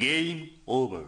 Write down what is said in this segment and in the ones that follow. Game over.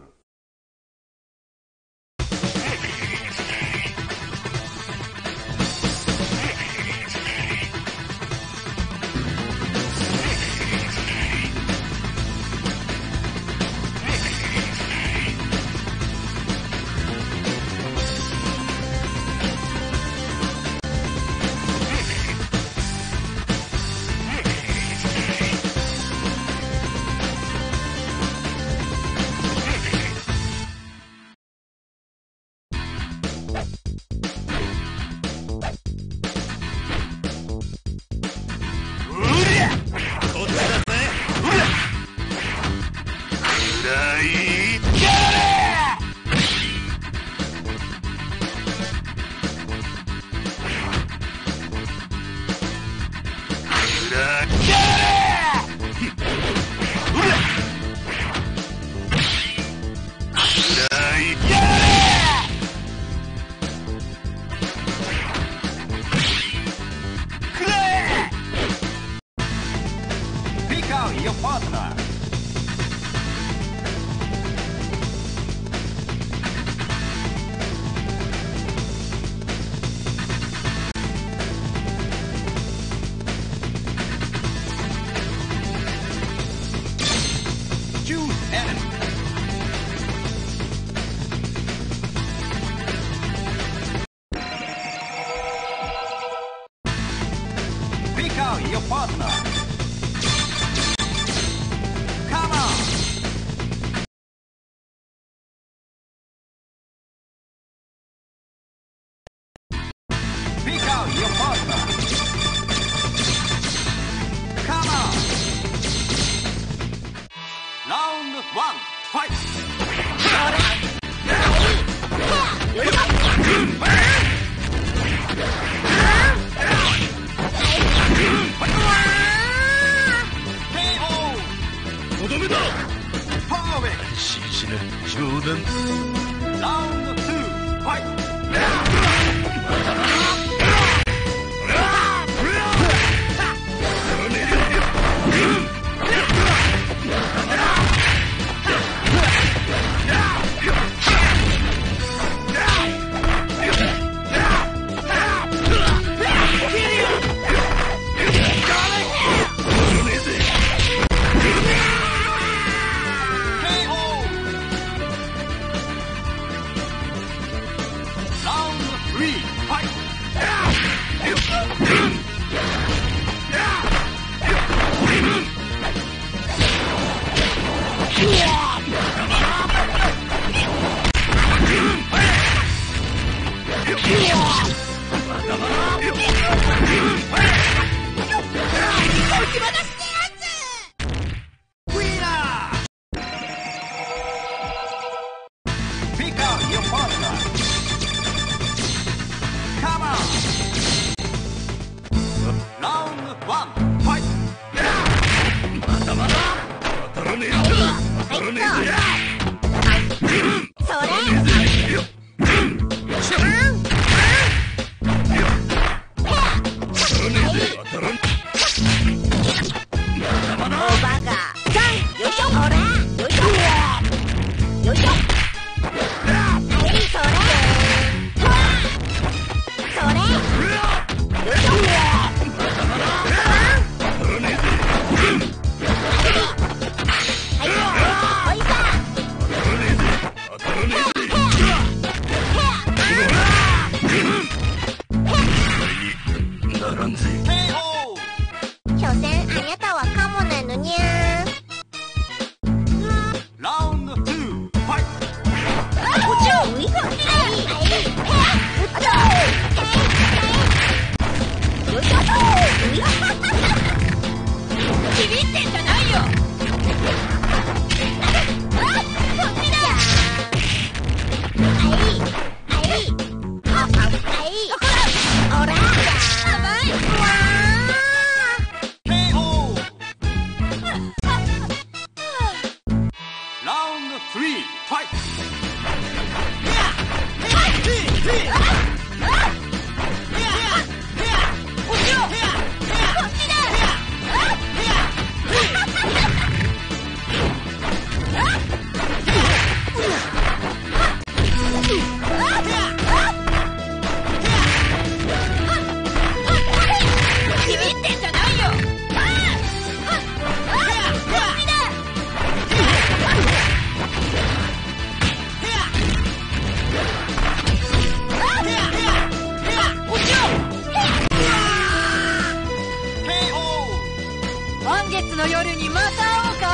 月の夜にまた会おうか。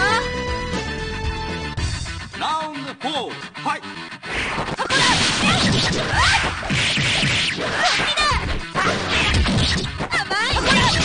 ラウンド4、はい。ここだ。甘い。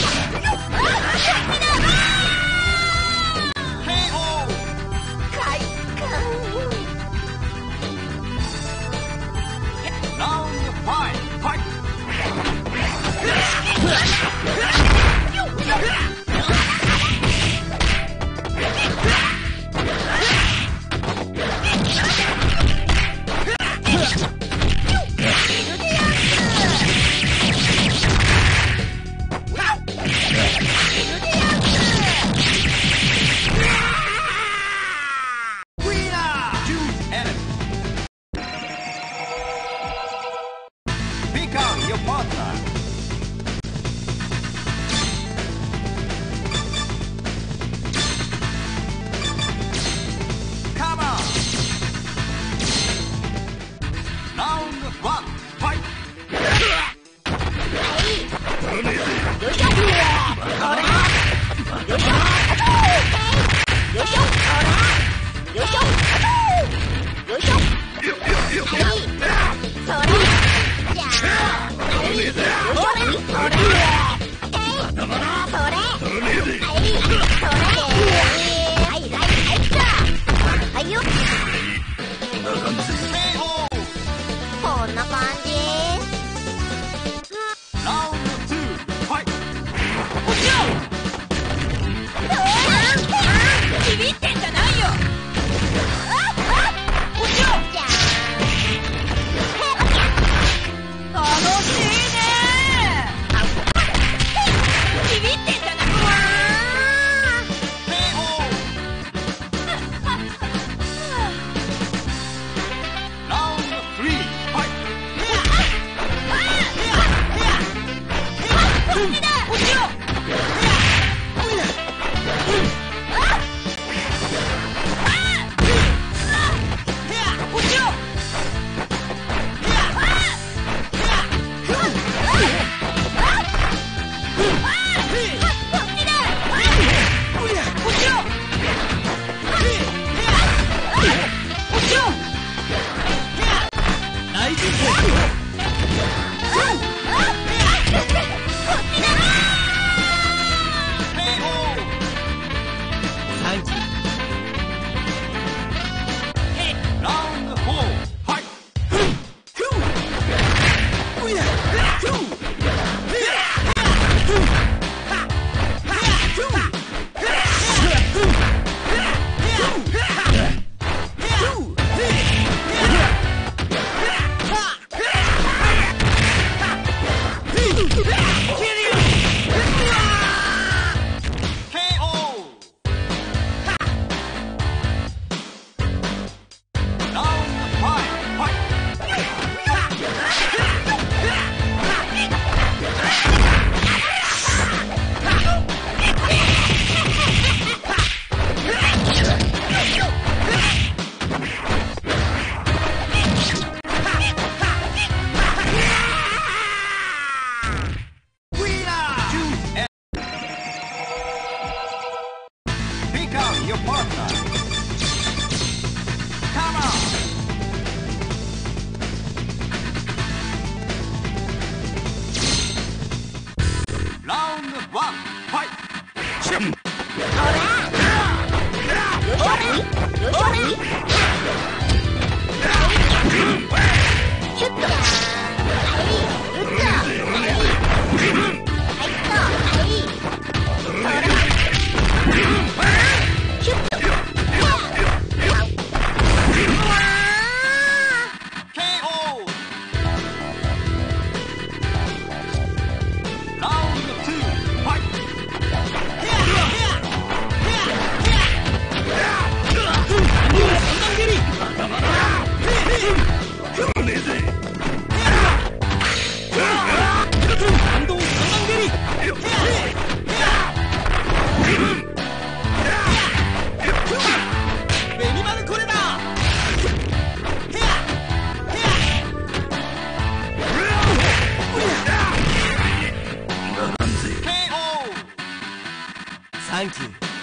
Thank you.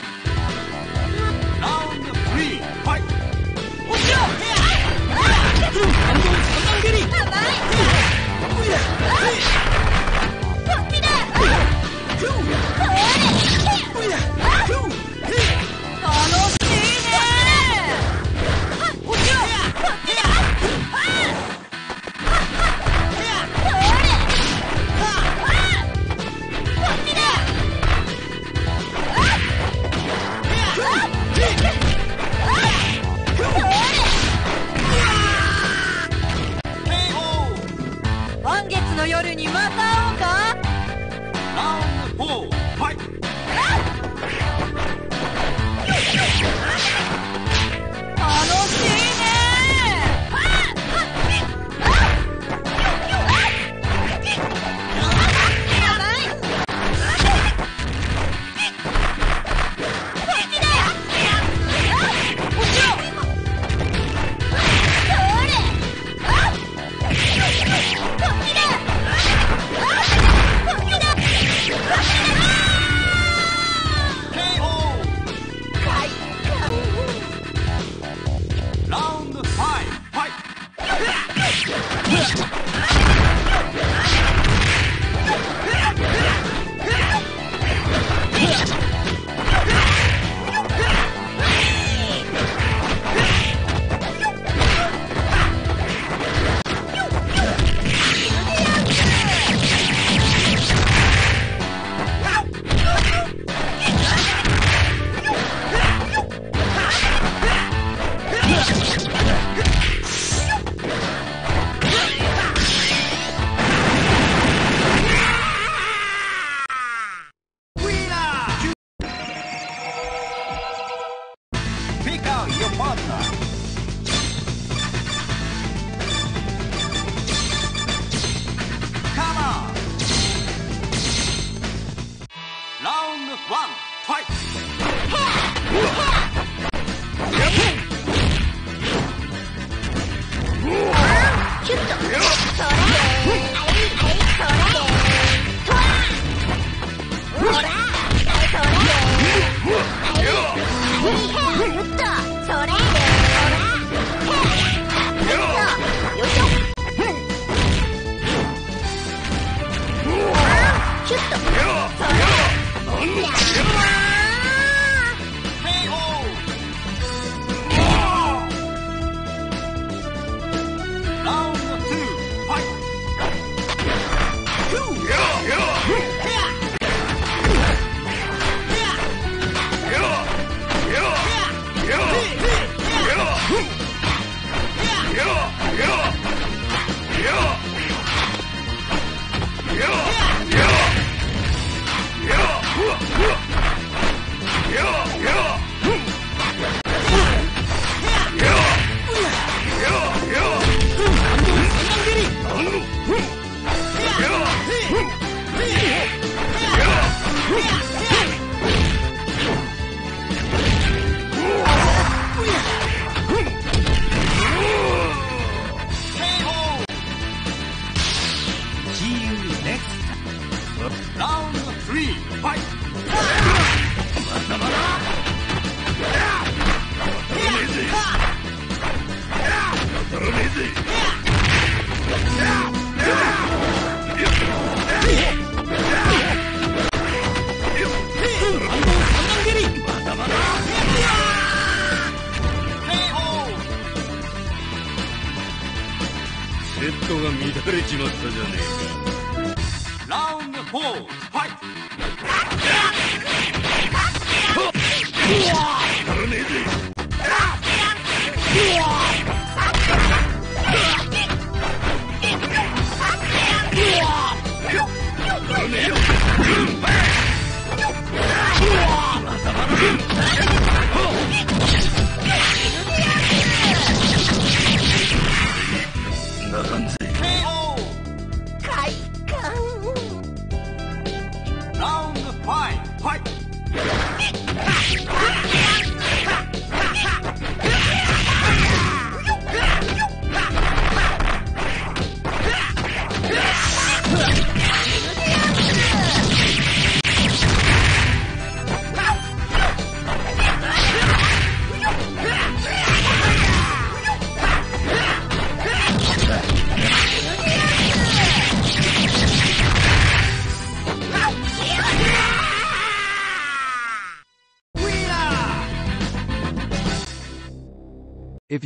If